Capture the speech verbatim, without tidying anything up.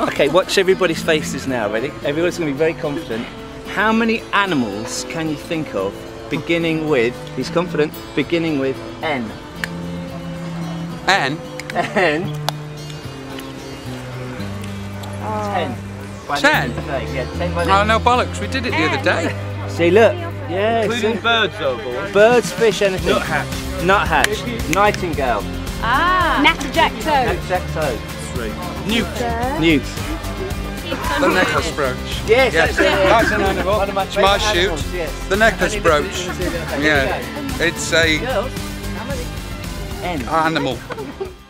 Okay, watch everybody's faces now, ready? Everyone's going to be very confident. How many animals can you think of beginning with, he's confident, beginning with N? N? N. Oh. Ten. By ten? Yeah, ten by the oh, no bollocks, we did it N. the other day. See, look. Yeah, including see. birds, though, boys. Birds, fish, anything. Nut hatch. Nut hatch. Nightingale. Ah. Natterjacktoad. Natterjacktoad. Three. Newt. Newt. The necklace brooch. Yes, yes. That's an animal. One of my favorite animals, shoot. Yes. The necklace brooch. Yeah. It's a... Girls, how many? Animal.